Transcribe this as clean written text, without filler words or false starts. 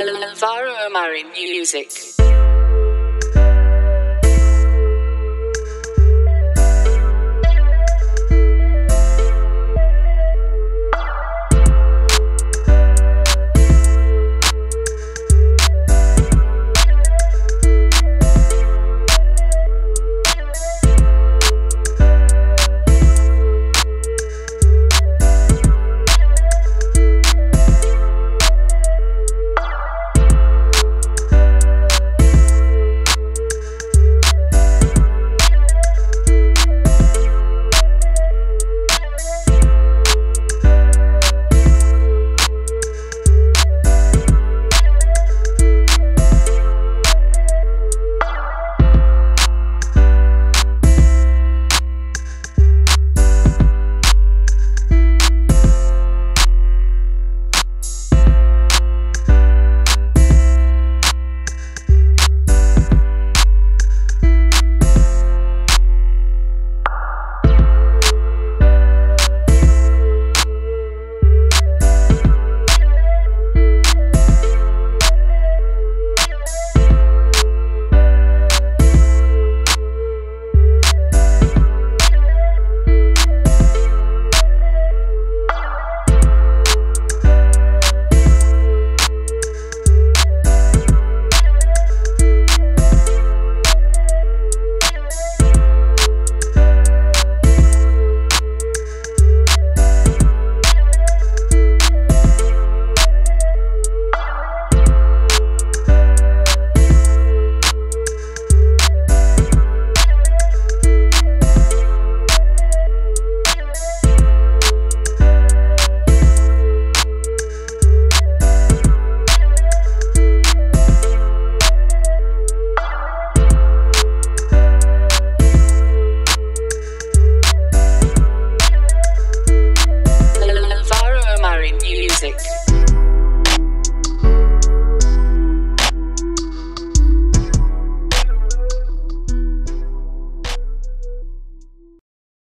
Alvaro Omari music.